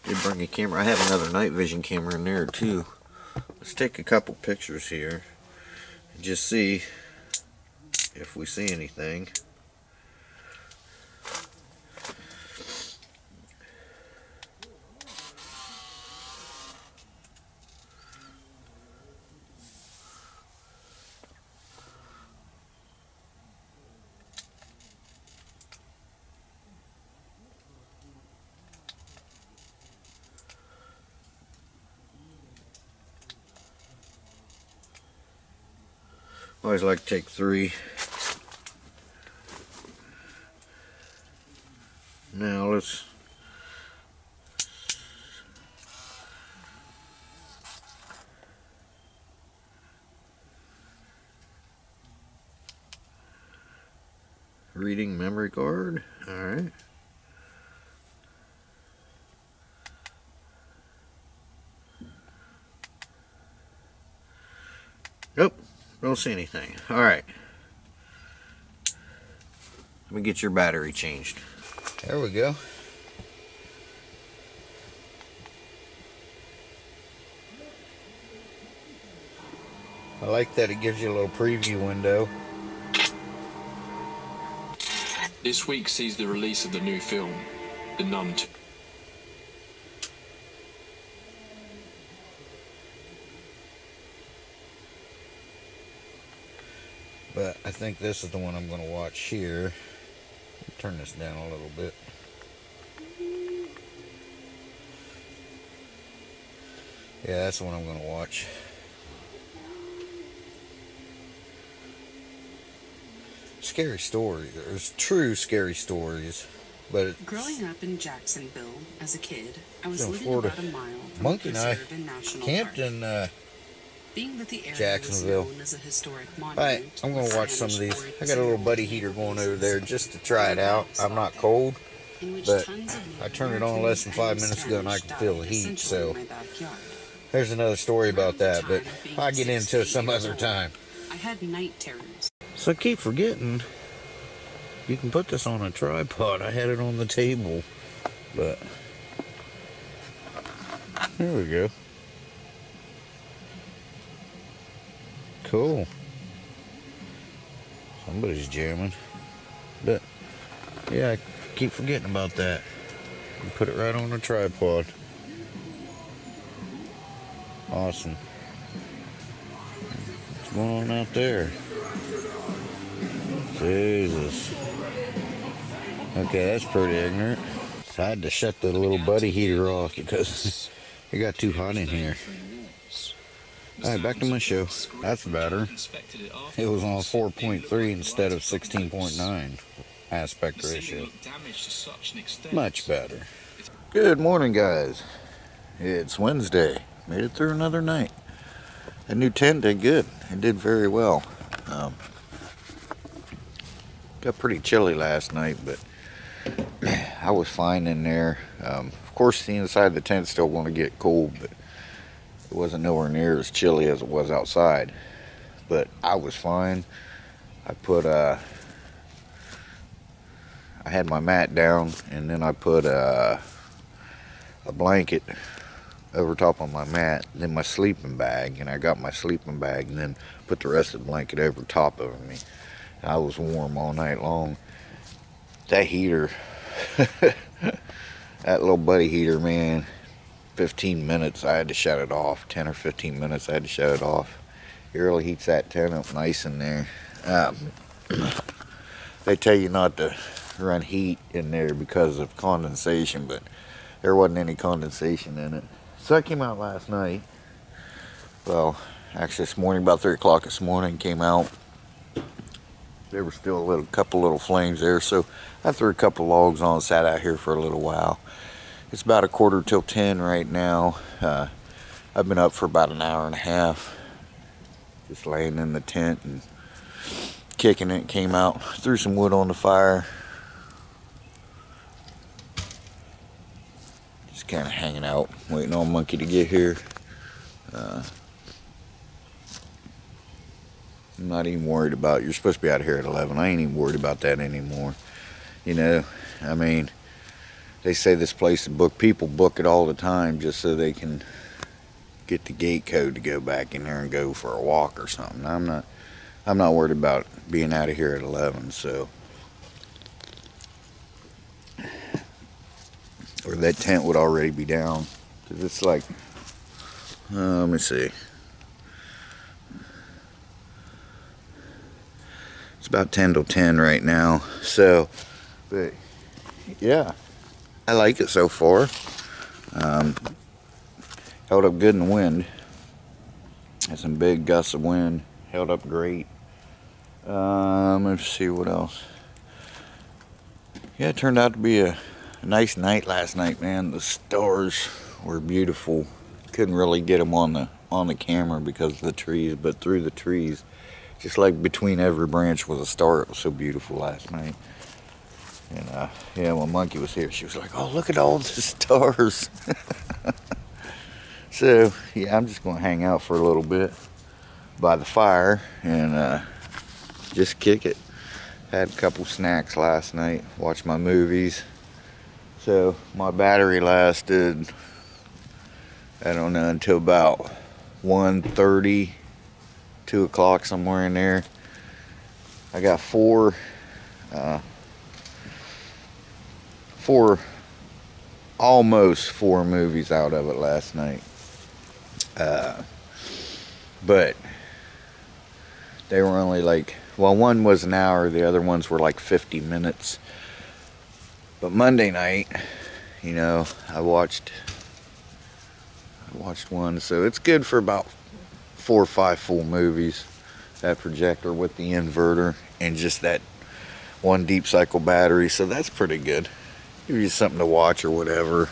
did bring a camera. I have another night vision camera in there too. Let's take a couple pictures here and just see if we see anything. Always like to take 3. Now let's reading memory card. All right. Nope. Don't see anything. Alright. Let me get your battery changed. There we go. I like that it gives you a little preview window. This week sees the release of the new film, The Nun. But I think this is the one I'm going to watch here. Turn this down a little bit. Yeah, that's the one I'm going to watch. Scary story. There's true scary stories. But it's... Growing up in Jacksonville as a kid, I was living Florida. About a mile from Monkey and I camped in being that the area Jacksonville. Known as a historic monument, right, I'm going to watch some of these. I got a little buddy heater going over there just to try it out. I'm not cold, but I turned it on less than 5 minutes ago and I can feel the heat. So there's another story about that, but I'll get into it some other time. I had night terrors. So I keep forgetting you can put this on a tripod. I had it on the table, but there we go. Cool. Somebody's jamming. But, yeah, I keep forgetting about that. Put it right on a tripod. Awesome. What's going on out there? Jesus. Okay, that's pretty ignorant. So I had to shut the little buddy heater off because it got too hot in here. Alright, back to my show. That's better. It was on 4.3 instead of 16.9 aspect ratio. Much better. Good morning, guys. It's Wednesday. Made it through another night. The new tent did good. It did very well. Got pretty chilly last night, but I was fine in there. Of course, the inside of the tent still want to get cold, but it wasn't nowhere near as chilly as it was outside. But I was fine. I put I had my mat down, and then I put a blanket over top of my mat, then my sleeping bag, and I got my sleeping bag, and then put the rest of the blanket over top of me. And I was warm all night long. That heater, that little buddy heater, man, 15 minutes I had to shut it off. 10 or 15 minutes I had to shut it off. It really heats that tent up nice in there. They tell you not to run heat in there because of condensation, but there wasn't any condensation in it. So I came out last night. Well, actually this morning, about 3 o'clock this morning, came out. There were still a couple little flames there, so I threw a couple logs on and sat out here for a little while. It's about 9:45 right now. I've been up for about an hour and a half, just laying in the tent and kicking it. Came out, threw some wood on the fire. Just kind of hanging out, waiting on Monkey to get here. I'm not even worried about it. You're supposed to be out here at 11. I ain't even worried about that anymore. You know, I mean, they say this place to book, people book it all the time just so they can get the gate code to go back in there and go for a walk or something. I'm not worried about being out of here at 11, so. Or that tent would already be down. 'Cause it's like, let me see. It's about 9:50 right now, so, but yeah. I like it so far. Held up good in the wind. Had some big gusts of wind. Held up great. Let's see what else. Yeah, it turned out to be a nice night last night, man. The stars were beautiful. Couldn't really get them on the camera because of the trees, but through the trees, just like between every branch was a star. It was so beautiful last night. And yeah, when Monkey was here, she was like, oh, look at all the stars. So, yeah, I'm just going to hang out for a little bit by the fire and just kick it. Had a couple snacks last night, watched my movies. So, my battery lasted, I don't know, until about 1:30, 2 o'clock, somewhere in there. I got almost four movies out of it last night, but they were only like, well, one was an hour, the other ones were like 50 minutes. But Monday night, you know, I watched one, so it's good for about 4 or 5 full movies. That projector with the inverter and just that one deep cycle battery, so that's pretty good. Give you something to watch or whatever.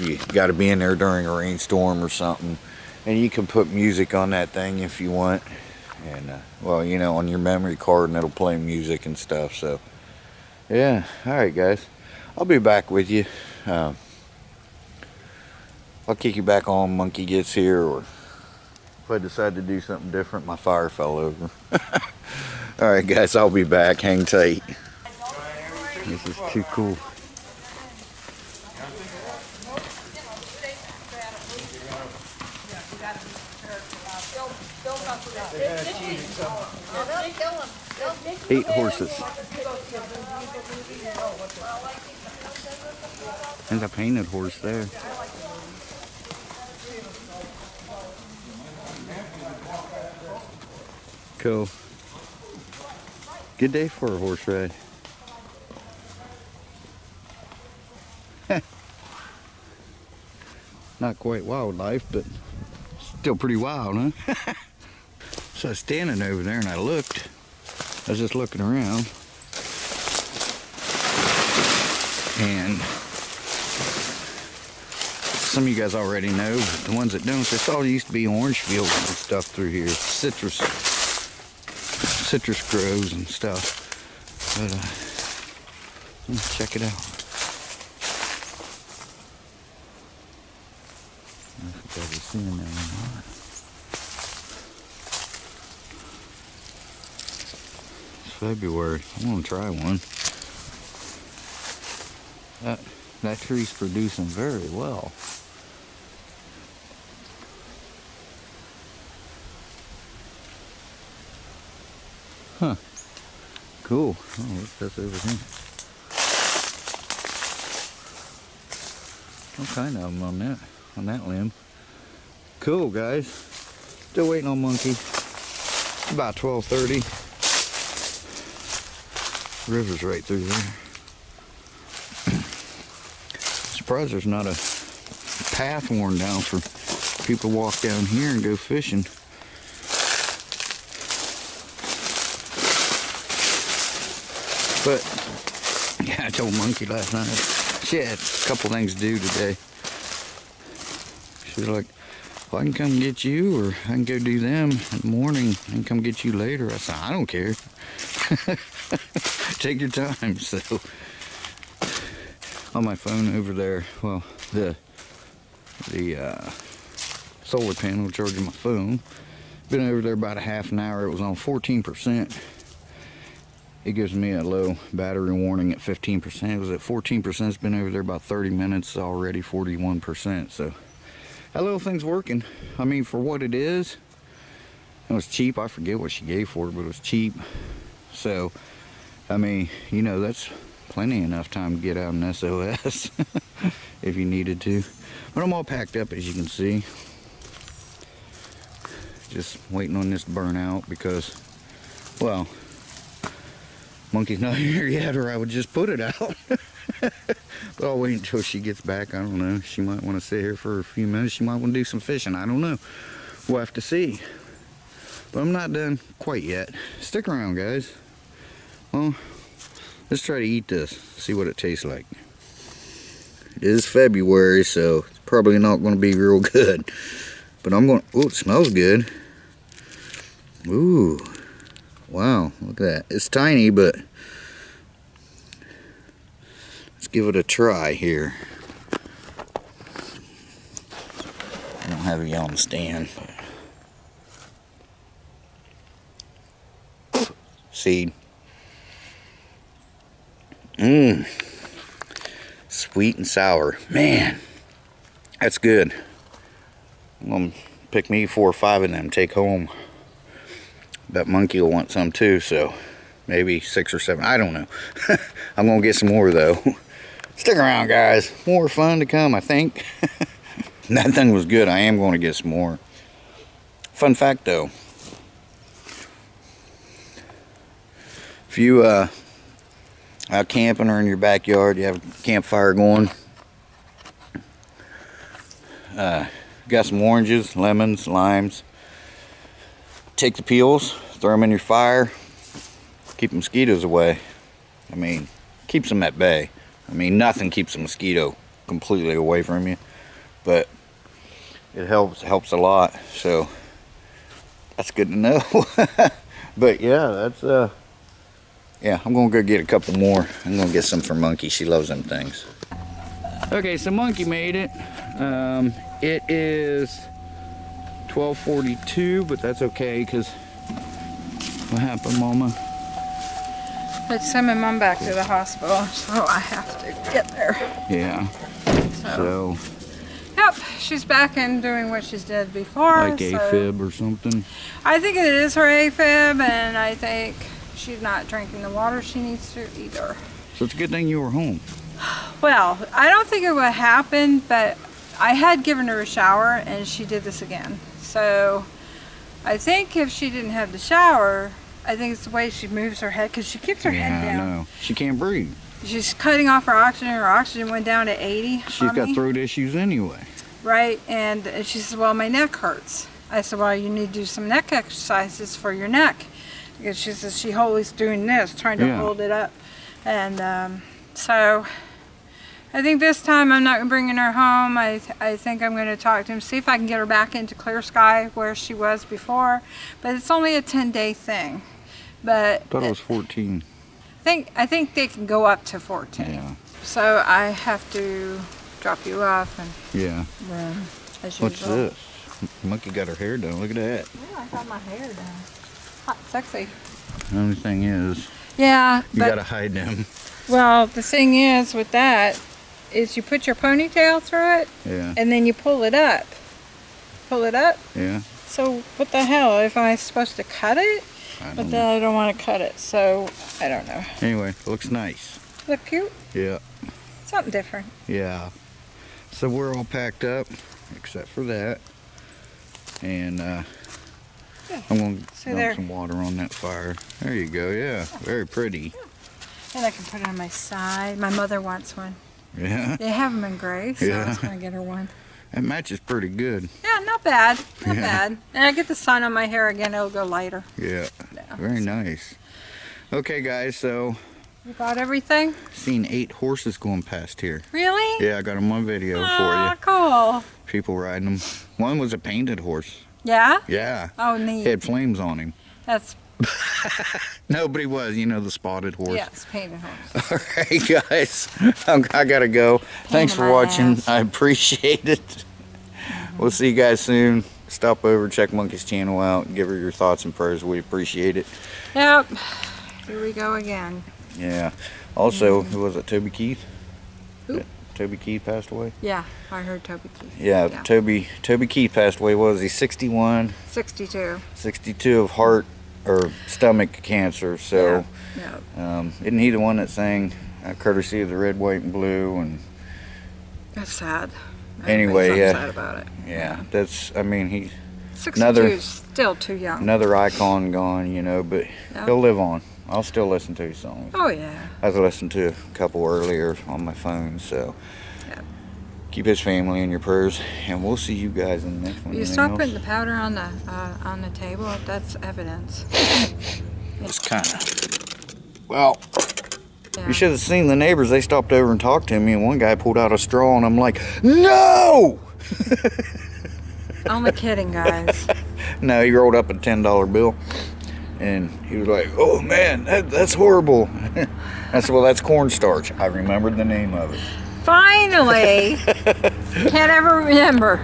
You got to be in there during a rainstorm or something, and you can put music on that thing if you want, and well, you know, on your memory card, and it'll play music and stuff. So yeah, all right guys, I'll be back with you. I'll kick you back on Monkey gets here, or if I decide to do something different. My fire fell over. All right guys, I'll be back. Hang tight. This is too cool. 8 horses. There's a painted horse there. Cool. Good day for a horse ride. Not quite wildlife, but still pretty wild, huh? So I was standing over there and I looked. I was just looking around. And some of you guys already know, but the ones that don't, this all used to be orange fields and stuff through here. Citrus groves and stuff. But let's check it out. I don't think I've ever seen that one. It's February. I want to try one. That tree's producing very well. Huh. Cool. Oh, look, that's over here. All kind of them on that. On that limb. Cool, guys. Still waiting on Monkey. About 12:30. River's right through there. Surprised there's not a path worn down for people to walk down here and go fishing. But yeah, I told Monkey last night she had a couple things to do today. She's like, well, I can come get you, or I can go do them in the morning and come get you later. I said, I don't care. Take your time. So, on my phone over there, well, the solar panel charging my phone. Been over there about a half an hour. It was on 14%. It gives me a low battery warning at 15%. It was at 14%. It's been over there about 30 minutes already, 41%. So. That little thing's working. I mean, for what it is, it was cheap. I forget what she gave for it, but it was cheap. So, I mean, you know, that's plenty enough time to get out an SOS if you needed to. But I'm all packed up, as you can see. Just waiting on this burnout because, well, Monkey's not here yet, or I would just put it out. But I'll wait until she gets back. I don't know. She might want to sit here for a few minutes. She might want to do some fishing. I don't know. We'll have to see. But I'm not done quite yet. Stick around, guys. Well, let's try to eat this. See what it tastes like. It is February, so it's probably not going to be real good. But I'm going to... Oh, it smells good. Ooh. Wow. Look at that. It's tiny, but... give it a try here. I don't have it on the stand. Seed. Mmm. Sweet and sour. Man, that's good. I'm gonna pick me 4 or 5 of them, take home. Bet Monkey will want some too, so maybe 6 or 7. I don't know. I'm gonna get some more though. Stick around, guys. More fun to come, I think. That thing was good. I am going to get some more. Fun fact, though. If you out camping or in your backyard, you have a campfire going. Got some oranges, lemons, limes. Take the peels, throw them in your fire. Keep mosquitoes away. I mean, keeps them at bay. I mean, nothing keeps a mosquito completely away from you, but it helps a lot. So that's good to know. But yeah, that's yeah, I'm gonna go get a couple more. I'm gonna get some for Monkey. She loves them things. Okay, so Monkey made it. It is 12:42, but that's okay, cause what happened, Mama? It's sending Mom back to the hospital, so I have to get there. Yeah. So Yep, she's back and doing what she's did before. Like AFib or something? I think it is her AFib, and I think she's not drinking the water she needs to either. So it's a good thing you were home. Well, I don't think it would happen, but I had given her a shower, and she did this again. So I think if she didn't have the shower, I think it's the way she moves her head, because she keeps her head down. I know. She can't breathe. She's cutting off her oxygen. Her oxygen went down to 80. She's got throat issues anyway. Right, and she says, well, my neck hurts. I said, well, you need to do some neck exercises for your neck. Because she says she's always doing this, trying to hold it up. And so I think this time I'm not bringing her home. I think I'm going to talk to him, see if I can get her back into Clear Sky where she was before. But it's only a 10-day thing. But I thought it was 14. I think they can go up to 14. Yeah. So I have to drop you off and run as usual. What's this? Monkey got her hair done. Look at that. Yeah, I got my hair done. Hot, sexy. The only thing is, you gotta hide them. Well, the thing is with that is you put your ponytail through it, and then you pull it up. Pull it up. Yeah. So what the hell? If I'm supposed to cut it? But then I don't want to cut it, so I don't know. Anyway, it looks nice. Look cute? Yeah. Something different. Yeah. So we're all packed up, except for that. And I'm going to dump some water on that fire. There you go, yeah. Very pretty. Yeah. And I can put it on my side. My mother wants one. Yeah? They have them in gray, so I was going to get her one. That matches pretty good. Yeah, not bad. Not bad. And I get the sun on my hair again, it'll go lighter. Yeah. Very nice. Okay, guys, so. You got everything? Seen 8 horses going past here. Really? Yeah, I got them on video for you. Oh, cool. People riding them. One was a painted horse. Yeah? Yeah. Oh, neat. He had flames on him. That's. Nobody was, you know, the spotted horse. Yes, painted horse. Alright guys, I gotta go. Thanks for watching. I appreciate it. We'll see you guys soon. Stop over, check Monkey's channel out, and give her your thoughts and prayers. We appreciate it. Yep. Here we go again. Yeah. Also, who was it, Toby Keith? Who? Toby Keith passed away? Yeah, I heard Toby Keith. Yeah, yeah. Toby Keith passed away. What was he, 61? 62. 62 of heart or stomach cancer, so isn't he the one that sang Courtesy of the Red, White, and Blue? And that's sad. Anyway, yeah, sad about it. Yeah, that's, I mean, he 62's still too young. Another icon gone, you know, but he'll live on. I'll still listen to his songs. Oh yeah, I've listened to a couple earlier on my phone, so keep his family in your prayers, and we'll see you guys in the next one. You stop putting the powder on the table. That's evidence. It's kind of You should have seen the neighbors. They stopped over and talked to me, and one guy pulled out a straw, and I'm like, no! Only kidding, guys. No, he rolled up a $10 bill, and he was like, oh man, that's horrible. I said, well, that's cornstarch. I remembered the name of it. Finally! Can't ever remember.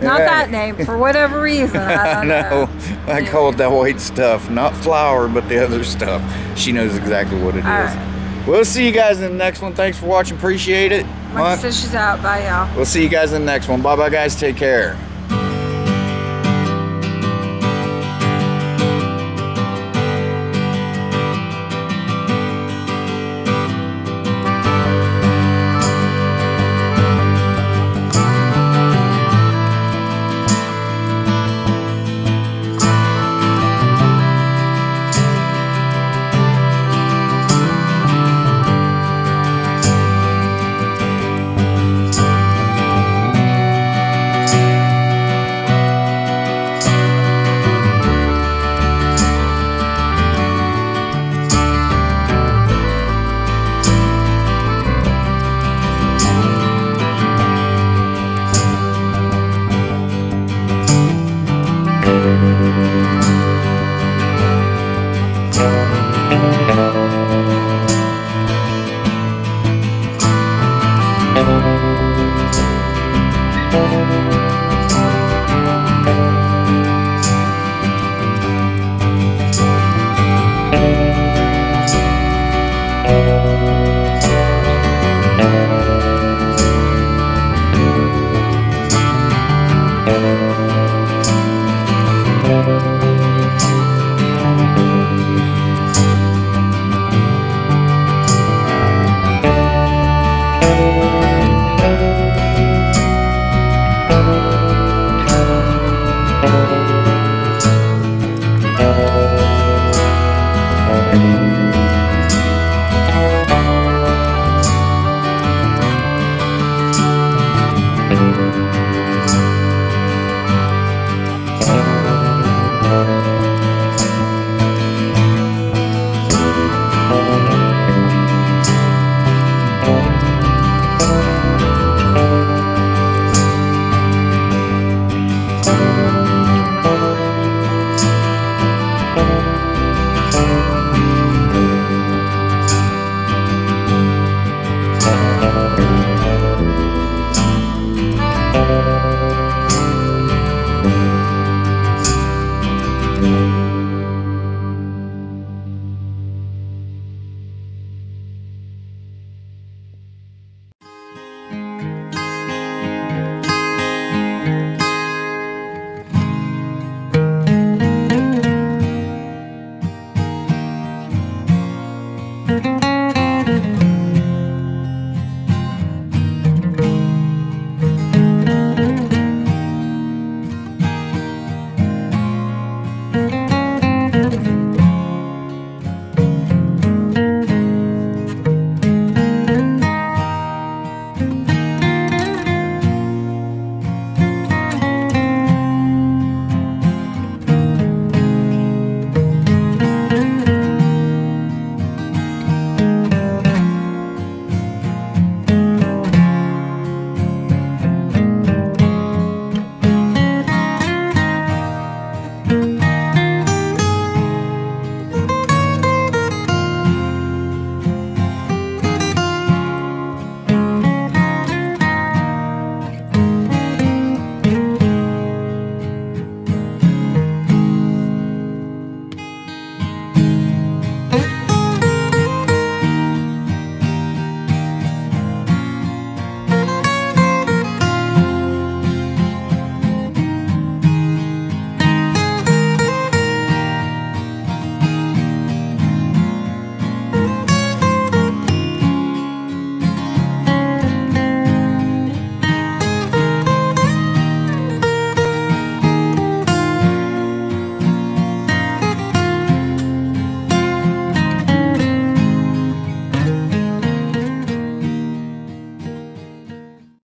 Not that name, for whatever reason. I know. I called that white stuff. Not flour, but the other stuff. She knows exactly what it is. Right. We'll see you guys in the next one. Thanks for watching. Appreciate it. My fish is out. Bye, y'all. We'll see you guys in the next one. Bye-bye, guys. Take care.